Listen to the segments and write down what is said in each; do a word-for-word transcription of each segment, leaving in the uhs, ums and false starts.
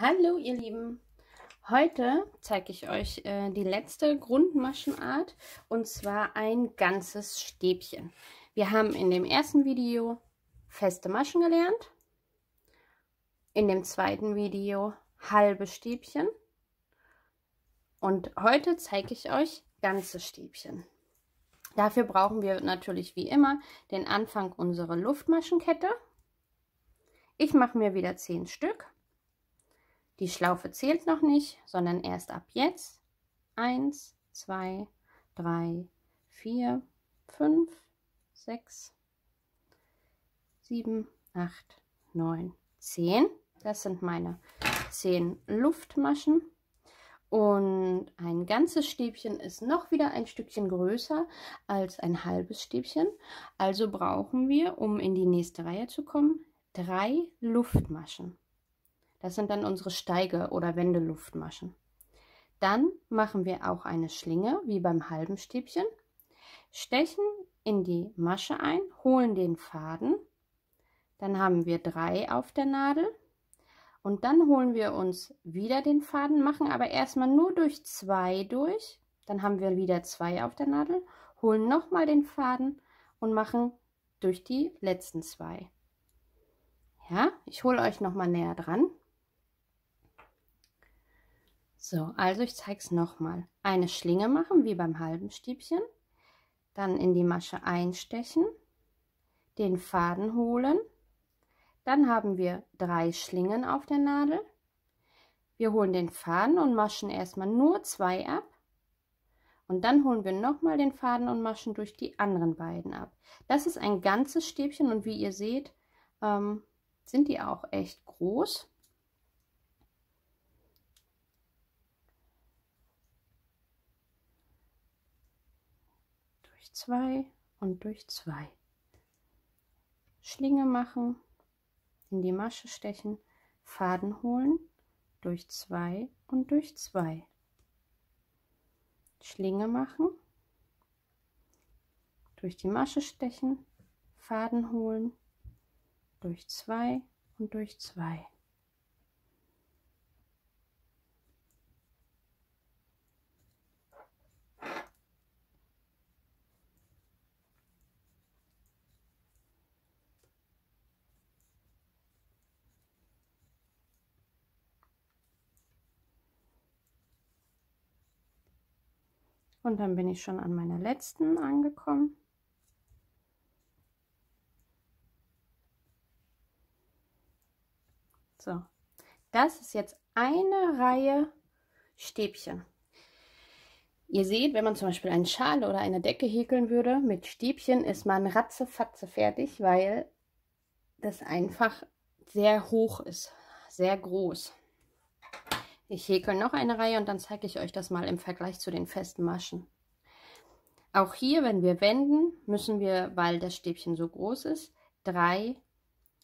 Hallo ihr Lieben, heute zeige ich euch äh, die letzte Grundmaschenart und zwar ein ganzes Stäbchen. Wir haben in dem ersten Video feste Maschen gelernt, in dem zweiten Video halbe Stäbchen und heute zeige ich euch ganze Stäbchen. Dafür brauchen wir natürlich wie immer den Anfang unserer Luftmaschenkette. Ich mache mir wieder zehn Stück. Die Schlaufe zählt noch nicht, sondern erst ab jetzt. eins, zwei, drei, vier, fünf, sechs, sieben, acht, neun, zehn. Das sind meine zehn Luftmaschen. Und ein ganzes Stäbchen ist noch wieder ein Stückchen größer als ein halbes Stäbchen. Also brauchen wir, um in die nächste Reihe zu kommen, drei Luftmaschen. Das sind dann unsere Steige- oder Wendeluftmaschen. Dann machen wir auch eine Schlinge, wie beim halben Stäbchen, stechen in die Masche ein, holen den Faden, dann haben wir drei auf der Nadel und dann holen wir uns wieder den Faden, machen aber erstmal nur durch zwei durch, dann haben wir wieder zwei auf der Nadel, holen nochmal den Faden und machen durch die letzten zwei. Ja, ich hole euch nochmal näher dran. So, also ich zeige es nochmal. Eine Schlinge machen, wie beim halben Stäbchen. Dann in die Masche einstechen, den Faden holen. Dann haben wir drei Schlingen auf der Nadel. Wir holen den Faden und maschen erstmal nur zwei ab. Und dann holen wir nochmal den Faden und maschen durch die anderen beiden ab. Das ist ein ganzes Stäbchen und wie ihr seht, ähm, sind die auch echt groß. Durch zwei und durch zwei. Schlinge machen, in die Masche stechen, Faden holen, durch zwei und durch zwei. Schlinge machen, durch die Masche stechen, Faden holen, durch zwei und durch zwei. Und dann bin ich schon an meiner letzten angekommen. So, das ist jetzt eine Reihe Stäbchen. Ihr seht, wenn man zum Beispiel eine Schale oder eine Decke häkeln würde, mit Stäbchen ist man ratzefatze fertig, weil das einfach sehr hoch ist, sehr groß. Ich häkel noch eine Reihe und dann zeige ich euch das mal im Vergleich zu den festen Maschen. Auch hier, wenn wir wenden, müssen wir, weil das Stäbchen so groß ist, drei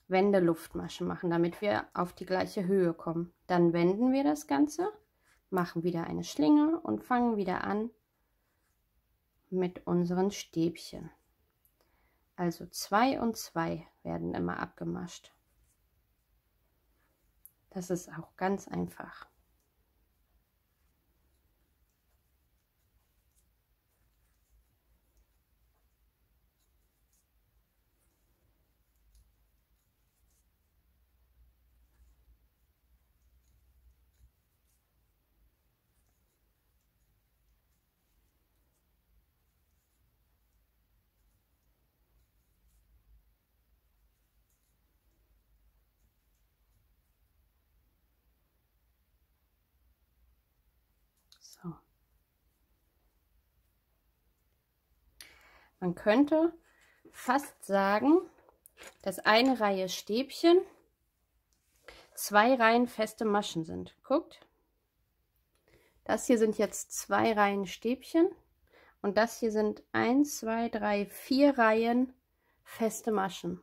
Wendeluftmaschen machen, damit wir auf die gleiche Höhe kommen. Dann wenden wir das Ganze, machen wieder eine Schlinge und fangen wieder an mit unseren Stäbchen. Also zwei und zwei werden immer abgemascht. Das ist auch ganz einfach. Man könnte fast sagen, dass eine Reihe Stäbchen zwei Reihen feste Maschen sind. Guckt, das hier sind jetzt zwei Reihen Stäbchen und das hier sind eins, zwei, drei, vier Reihen feste Maschen.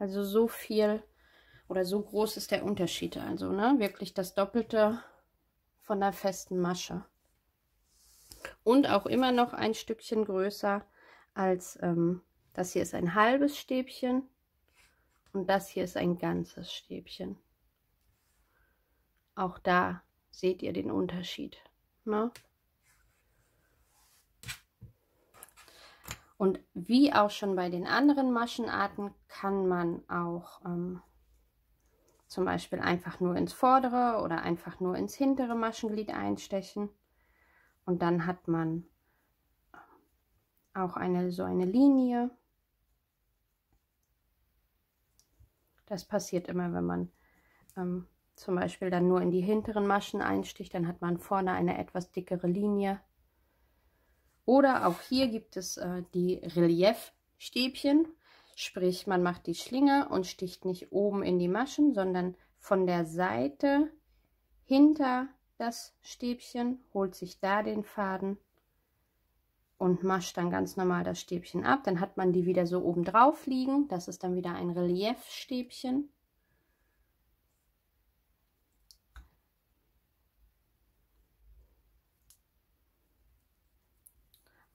Also so viel oder so groß ist der Unterschied. Also ne, wirklich das Doppelte von der festen Masche. Und auch immer noch ein Stückchen größer als ähm, das hier ist ein halbes Stäbchen. und das hier ist ein ganzes Stäbchen. Auch da seht ihr den Unterschied, ne? Und wie auch schon bei den anderen Maschenarten kann man auch ähm, zum Beispiel einfach nur ins vordere oder einfach nur ins hintere Maschenglied einstechen. Und dann hat man auch eine, so eine Linie. Das passiert immer, wenn man ähm, zum Beispiel dann nur in die hinteren Maschen einsticht, dann hat man vorne eine etwas dickere Linie. Oder auch hier gibt es äh, die Reliefstäbchen, sprich man macht die Schlinge und sticht nicht oben in die Maschen, sondern von der Seite hinter das Stäbchen, holt sich da den Faden und mascht dann ganz normal das Stäbchen ab. Dann hat man die wieder so oben drauf liegen, das ist dann wieder ein Reliefstäbchen.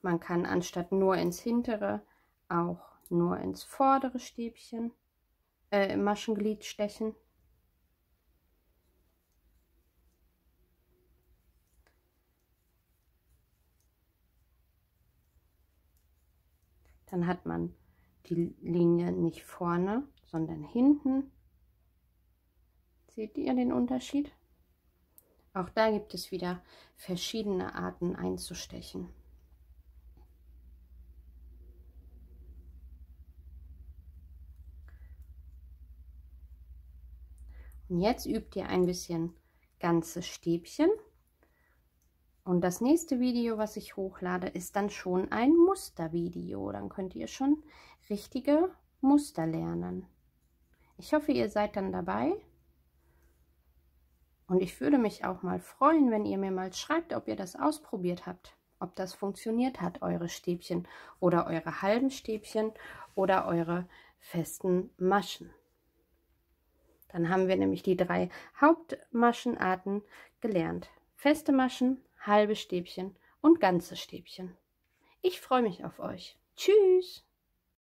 Man kann anstatt nur ins hintere auch nur ins vordere Stäbchen, äh, Maschenglied stechen. Dann hat man die Linie nicht vorne, sondern hinten. Seht ihr den Unterschied? Auch da gibt es wieder verschiedene Arten einzustechen. Und jetzt übt ihr ein bisschen ganze Stäbchen. Und das nächste Video, was ich hochlade, ist dann schon ein Mustervideo. Dann könnt ihr schon richtige Muster lernen. Ich hoffe, ihr seid dann dabei. Und ich würde mich auch mal freuen, wenn ihr mir mal schreibt, ob ihr das ausprobiert habt. Ob das funktioniert hat, eure Stäbchen oder eure halben Stäbchen oder eure festen Maschen. Dann haben wir nämlich die drei Hauptmaschenarten gelernt. Feste Maschen, halbe Stäbchen und ganze Stäbchen. Ich freue mich auf euch. Tschüss!